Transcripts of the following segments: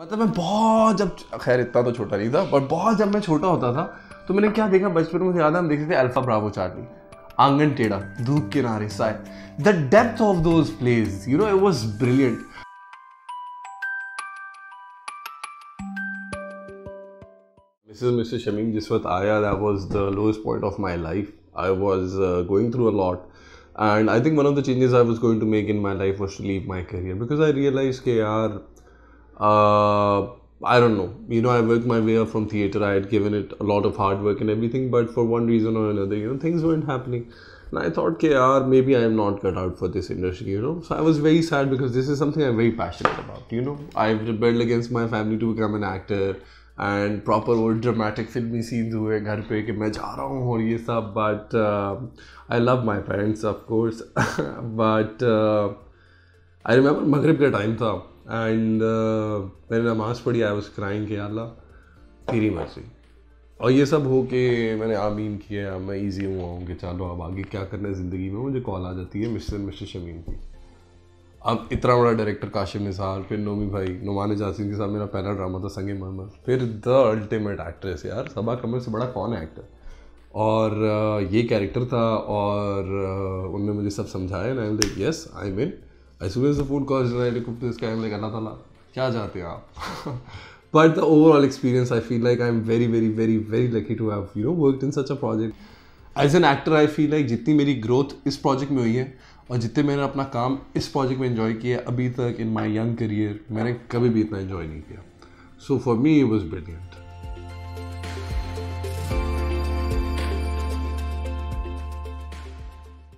मतलब मैं बहुत जब खैर इतना तो छोटा नहीं था पर बहुत जब मैं छोटा होता था तो मैंने क्या देखा बचपन में, मुझे याद है हम देखते थे अल्फा ब्रावो चार्ली, आंगन टेढ़ा, धूप किनारे साए, the depth of those plays, you know it was brilliant. Mrs and Mr Shamim जिस वक्त आया that was the lowest point of my life. I was going through a lot and I think one of the changes I was going to make in my life was to leave my career because I realise के यार I don't know, you know, I worked my way up from theatre, I had given it a lot of hard work and everything, but for one reason or another, you know, things weren't happening and I thought ke yaar, maybe I am not cut out for this industry, you know, so I was very sad because this is something I'm very passionate about, you know, I've rebelled against my family to become an actor and proper old dramatic filmy scenes हुए घर पे कि मैं जा रहा हूँ और ये सब, but I love my parents of course, but I remember मगरिब का टाइम था एंड मैंने नमाज़ पढ़ी, आई वाज क्राइंग कि अल्लाह तेरी मर्ज़ी, और ये सब हो के मैंने आमीन किया, मैं ईजी हुआ हूँ कि चलो अब आगे क्या करना है ज़िंदगी में। मुझे कॉल आ जाती है मिस्टर एंड मिस्टर शमीम की। अब इतना बड़ा डायरेक्टर काशिफ निसार, फिर नोमी भाई, नोमान जासिम के साथ मेरा पहला ड्रामा था संगे मरमर, फिर द अल्टीमेट एक्ट्रेस यार, सबा कमर से बड़ा कौन है एक्टर, और ये कैरेक्टर था और उनने मुझे सब समझाया and I am like yes I am in. As soon as the food costs and I looked at this guy, I'm like, Allah Taala, क्या चाहते हैं आप? But the overall experience, I feel like I'm very, very, very, very lucky to have, you know, worked in such a project. As an actor, I feel like जितनी मेरी growth इस project में हुई है और जितने मैंने अपना काम इस project में enjoy किया अभी तक in my young career, मैंने कभी भी इतना enjoy नहीं किया. So for me, it was brilliant.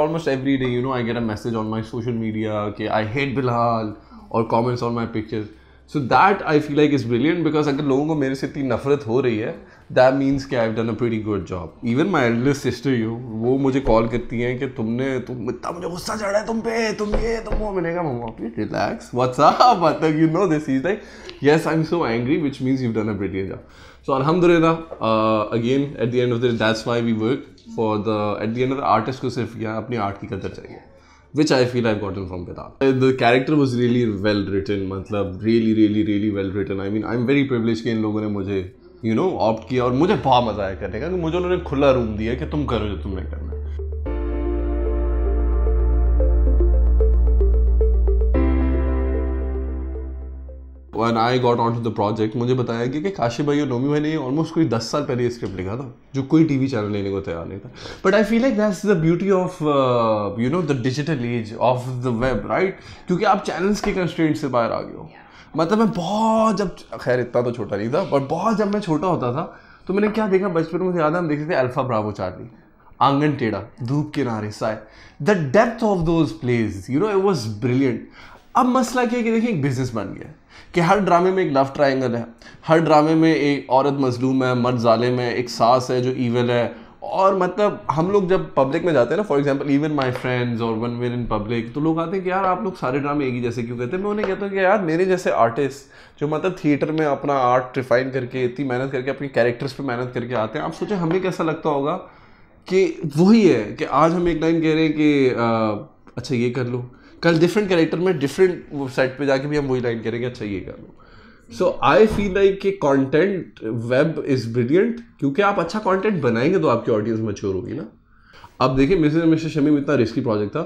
Almost every day, you know, I get a message on my social media okay, I hate Bilal or comments on my pictures. So that I feel like is brilliant because अगर लोगों को मेरे से इतनी नफरत हो रही है that means कि I've done a pretty good job. Even my eldest sister you, वो मुझे कॉल करती हैं कि तुम इतना मुझे गुस्सा चढ़ा है तुम पे, तुम ये तुम वो। मैंने कहा मम्मा please relax, what's up, मतलब you know this is like yes I'm so angry which means you've done a brilliant job. So alhamdulillah again at the end of the day that's why we work for the at the end of the artist को सिर्फ यहाँ अपनी art की कदर चाहिए which I feel I've gotten from Vedat. The character was really well written, मतलब really really really well written. I mean I'm very privileged कि इन लोगों ने मुझे you know opt किया और मुझे बहुत मजा आया करने का कि मुझे उन्होंने खुला रूम दिया कि तुम करो जो तुमने करना है। When I got onto the project, मुझे बताया गया कि काशिफ भाई और नोमी भाई ने ऑलमोस्ट कोई 10 साल पहले स्क्रिप्ट लिखा था जो कोई टीवी चैनल लेने को तैयार नहीं था। But I feel like that's the beauty of you know the digital age of the web right, क्योंकि आप चैनल्स के कंस्ट्रेंट से बाहर आ गए हो। मतलब मैं बहुत जब खैर इतना तो छोटा नहीं था पर बहुत जब मैं छोटा होता था तो मैंने क्या देखा बचपन में, मुझे याद है हम देखते थे अल्फा ब्रावो चार्ली, आंगन टेढ़ा, धूप किनारे साए, the depth of those plays, you know it was brilliant. अब मसला क्या है कि देखिए एक बिजनेस बन गया कि हर ड्रामे में एक लव ट्रायंगल है, हर ड्रामे में एक औरत मजलूम है, मर्द जालिम है, एक सास है जो ईवल है, और मतलब हम लोग जब पब्लिक में जाते हैं ना, for example even my friends और वन वे इन पब्लिक, तो लोग आते हैं कि यार आप लोग सारे ड्रामे एक ही जैसे क्यों कहते हैं। मैं उन्हें कहता हूँ कि यार मेरे जैसे आर्टिस्ट जो मतलब थिएटर में अपना आर्ट रिफाइन करके इतनी मेहनत करके अपने कैरेक्टर्स पर मेहनत करके आते हैं, आप सोचें हमें कैसा लगता होगा कि वही है कि आज हम एक लाइन कह रहे हैं कि अच्छा ये कर लो, कल डिफरेंट कैरेक्टर में डिफरेंट वेबसाइट पे जाके भी हम वही लाइन करेंगे अच्छा ये कर लो। सो आई फील लाइक कि कंटेंट वेब इज़ ब्रिलियंट क्योंकि आप अच्छा कंटेंट बनाएंगे तो आपकी ऑडियंस मैच्योर होगी ना। अब देखिए मिसेस एंड मिस्टर शमीम इतना रिस्की प्रोजेक्ट था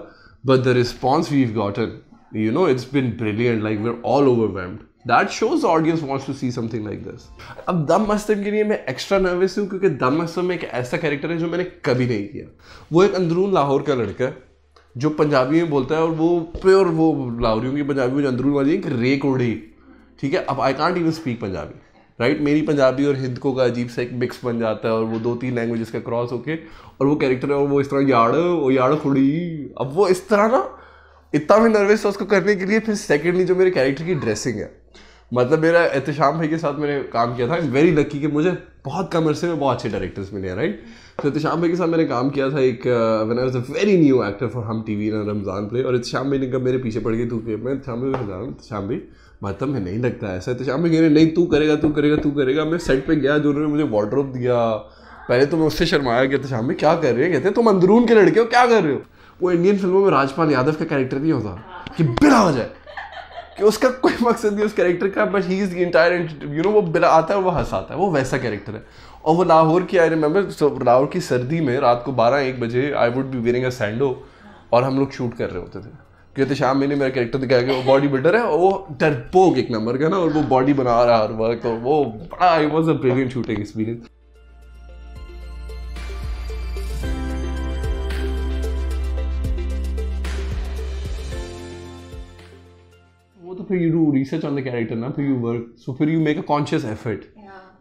but the response we have gotten you know it's been brilliant, like we are all overwhelmed, that shows the audience wants to see something like this. अब दम मस्तम के लिए मैं extra nervous हूँ क्योंकि दम मस्तम में एक ऐसा कैरेक्टर है जो मैंने कभी नहीं किया। वो एक अंदरून लाहौर का लड़का है जो पंजाबी में बोलता है और वो प्योर वो लाहौरियों की पंजाबी में जो अंदरून वाली एक रेक ओढ़ी, ठीक है। अब I can't even speak Punjabi right, मेरी पंजाबी और हिंदको का अजीब सा एक मिक्स बन जाता है और वो 2-3 लैंग्वेजेस का क्रॉस होके, और वो कैरेक्टर है और वो इस तरह याड़ खुड़ी, अब वो इस तरह ना इतना मैं नर्वस था उसको करने के लिए। फिर सेकेंडली जो मेरे कैरेक्टर की ड्रेसिंग है, मतलब मेरा एहतिशाम भाई के साथ मैंने काम किया था, आई एम वेरी लकी कि मुझे बहुत कम अरसे में बहुत अच्छे डायरेक्टर्स मिले राइट। तो एहतिशाम भाई के साथ मैंने काम किया था एक when I was a very new actor for Hum TV and Ramzan play, और एहतिशाम भाई ने कब मेरे पीछे पड़ गई तू के मैं एहतिशाम भाई मतलब मैं नहीं लगता ऐसा, एहतिशाम भाई कह रहे नहीं तू करेगा। मैं सेट पर गया, जो उन्होंने मुझे वार्डरोब दिया, पहले तो मैं उससे शर्माया कि एहतिशाम भाई क्या कर रहे हैं, कहते हैं तुम अंदरून के लड़के हो क्या कर रहे हो। वो इंडियन फिल्मों में राजपाल यादव का कैरेक्टर नहीं होता कि बिड़ा हो जाए कि उसका कोई मकसद नहीं उस कैरेक्टर का, but he is entire you know, वो बिला आता है वो हंसाता है, वो वैसा कैरेक्टर है। और वो लाहौर की आई रिमेंबर, सो लाहौर की सर्दी में रात को 12-1 बजे I would be wearing a सैंडो और हम लोग शूट कर रहे होते थे। कहते शाम में मेरा कैरेक्टर दिखाया गया, वो बॉडी बिल्डर है और वो डरपोक एक नंबर का ना, और वो बॉडी बना रहा हर वक्त, और वो बड़ा it was a brilliant shooting experience. वो तो फिर you do research on the character ना, फिर यू वर्क, सो फिर you make a conscious effort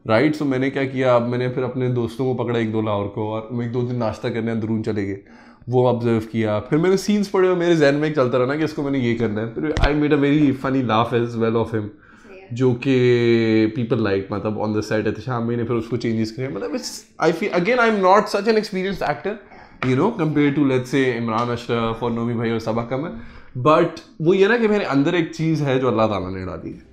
right. So मैंने क्या किया, अब मैंने फिर अपने दोस्तों को पकड़ा 1-2 लाहौर को, और 1-2 दिन नाश्ता करने अंदरून चले गए, वो ऑब्जर्व किया, फिर मैंने सीन्स पढ़े और मेरे जहन में एक चलता रहा ना कि इसको मैंने ये करना है। फिर I made a very funny laugh as well of him जो कि पीपल लाइक, मतलब ऑन द सेट एहतिशाम मैंने फिर उसको चेंजेस किए, मतलब I feel again I am not such an experienced actor you know compare to let's say Imran Ashraf और नोमी भाई और सबा का मैं, बट वो ये ना कि मेरे अंदर एक चीज़ है जो अल्लाह ताला ने डाली है।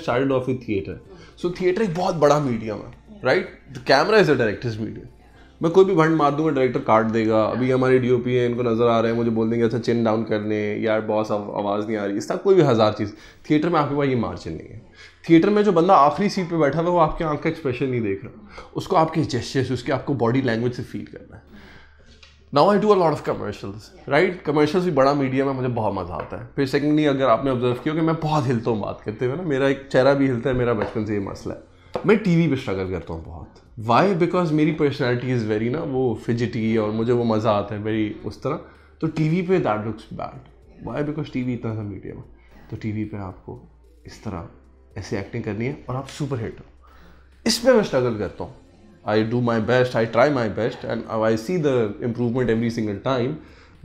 Started off with theatre, so theatre एक बहुत बड़ा मीडियम है right, the camera is a director's medium. मैं कोई भी भंड मार दूंगा डायरेक्टर काट देगा। अभी हमारे डीओपी हैं, इनको नजर आ रहे हैं, मुझे बोल देंगे अच्छा चिन डाउन कर लें, यार बॉस आवाज़ नहीं आ रही, इस तरह कोई भी हज़ार चीज़। थिएटर में आपके पास ये मार्जिन नहीं है। थिएटर में जो बंदा आखिरी सीट पे बैठा हुआ है वो आपकी आँख का एक्सप्रेशन नहीं देख रहा, उसको आपके जेस्चर्स, उसके आपको बॉडी लैंग्वेज से फील करना है। Now I do a lot of commercials right, commercials भी बड़ा मीडियम है, मुझे बहुत मज़ा आता है। फिर सेकेंडली अगर आपने ऑब्जर्व किया कि मैं बहुत हिलता हूँ बात करते हुए ना, मेरा एक चेहरा भी हिलता है, मेरा बचपन से ये मसला है। मैं टीवी पे स्ट्रगल करता हूँ बहुत, वाई बिकॉज मेरी पर्सनैलिटी इज़ वेरी ना वो फिजिटी, और मुझे वो मज़ा आता है वेरी उस तरह, तो टी वी पे that looks bad, why because T V इतना सा मीडियम है, तो टी वी पर आपको इस तरह ऐसी एक्टिंग करनी है और आप सुपर हिट हो। इस पर मैं स्ट्रगल करता हूँ, I do my best, I try my best and I see the improvement every single time,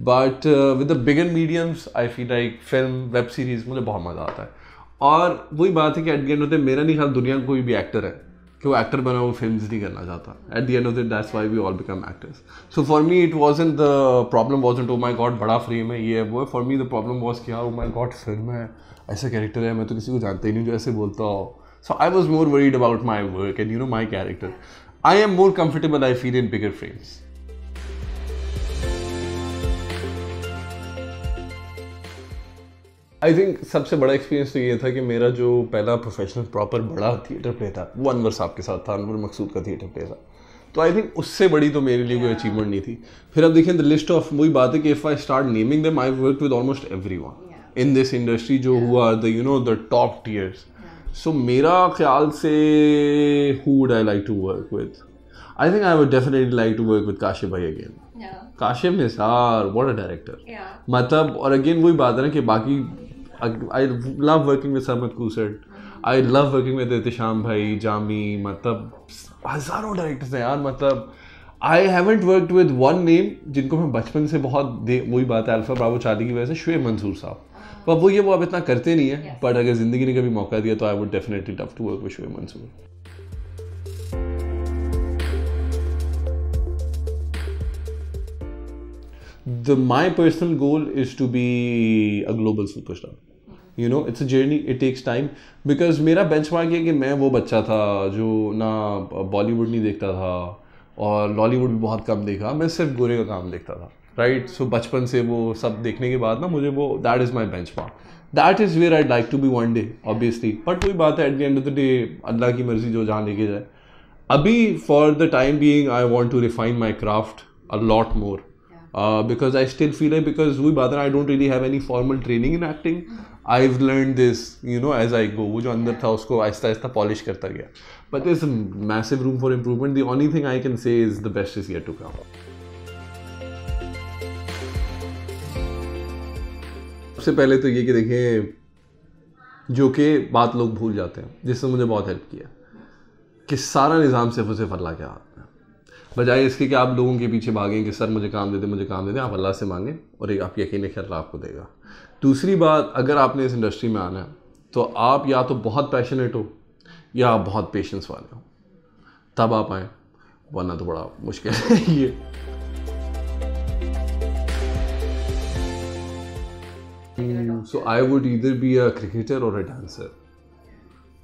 but with the bigger mediums I feel like film, web series मुझे बहुत मज़ा आता है। और वही बात है कि at the end of the day मेरा नहीं ख्याल दुनिया का कोई भी एक्टर है कि वो एक्टर बना वो फिल्म नहीं करना चाहता। At the end of the day that's why we all become actors. So for me it wasn't, the problem wasn't oh my god बड़ा फ्रेम है ये है वो है, for me the problem was कि यार oh my god फिल्म है, ऐसा कैरेक्टर है, मैं तो किसी को जानता ही नहीं जो ऐसे बोलता हो। So I was more worried about my work and you know my character. I am more comfortable I feel in bigger frames. I think सबसे बड़ा एक्सपीरियंस तो ये था कि मेरा जो पहला प्रोफेशनल प्रॉपर बड़ा थिएटर प्ले था वो अनवर साहब के साथ था, अनवर मकसूद का थिएटर प्ले था, तो आई थिंक उससे बड़ी तो मेरे लिए कोई अचीवमेंट नहीं थी। फिर अब देखिए द लिस्ट ऑफ, वही बात है कि if I start naming them I work with almost everyone in this industry जो हुआ the you know the top tiers. So मेरा ख्याल से who would I like to work with? I think I would definitely like to work with Kashif भाई again. Yeah. Kashif is our what a director. Yeah. मतलब और again वही बात है ना कि बाकी I love working with Samad Qusser. I love working with Ahtisham भाई, जामी, मतलब हज़ारों डायरेक्टर्स हैं यार, मतलब I haven't worked with one name जिनको मैं बचपन से बहुत वही बात है अल्फा ब्रावो चार्ली की वजह से, श्वेता मंसूर साहब, पर वो ये वो अब इतना करते नहीं है, बट अगर ज़िंदगी ने कभी मौका दिया तो I would definitely love to work with Shweta Mansoor. The my personal goal is to be a global superstar you know, it's a journey, it takes time, because मेरा बेंचमार्क है कि मैं वो बच्चा था जो ना बॉलीवुड नहीं देखता था और लॉलीवुड भी बहुत कम देखा, मैं सिर्फ गोरे का काम देखता था राइट। सो बचपन से वो सब देखने के बाद ना मुझे वो that is my benchmark, that is where I like to be one day obviously, but कोई बात है at the end of the day Allah की मर्जी जो जहाँ लेके जाए। अभी for the time being I want to refine my craft a lot more because I still feel it, because वही बात है I don't really have any formal training in acting, I have learn this you know as I go, वो जो अंदर था उसको Aahista Aahista polish करता गया, but there is a massive room for improvement. The only thing I can say is the best is yet to come. सबसे पहले तो ये कि देखें जो कि बात लोग भूल जाते हैं जिससे मुझे बहुत हेल्प किया कि सारा निज़ाम सिर्फ और सिर्फ अल्लाह के हाथ में, बजाय इसके कि आप लोगों के पीछे भागें कि सर मुझे काम दे दें मुझे काम दे दें, आप अल्लाह से मांगें और एक आप यकीन रखें अल्लाह आपको देगा। दूसरी बात, अगर आपने इस इंडस्ट्री में आना है तो आप या तो बहुत पैशनेट हो या आप बहुत पेशेंस वाले हो तब आप आएँ, वरना तो बड़ा मुश्किल है ये। So I would either be a cricketer or a dancer.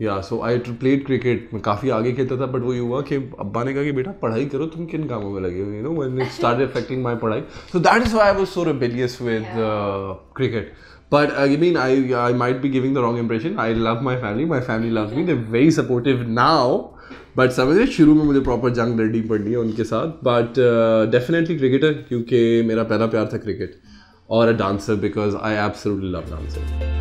या सो आई प्लेड क्रिकेट, मैं काफ़ी आगे खेलता था, बट वही हुआ कि अब्बा ने कहा कि बेटा पढ़ाई करो, तुम किन कामों में लगे हो, you know when it started affecting my पढ़ाई, so that is why I was so rebellious with cricket. But I mean, I might be giving the wrong impression. I love my family. My family loves me. They're very supportive now. But समझे शुरू में मुझे proper जंग लड़नी पड़नी है उनके साथ. But definitely cricketer क्योंकि मेरा पहला प्यार था क्रिकेट. और a dancer because I absolutely love dancing.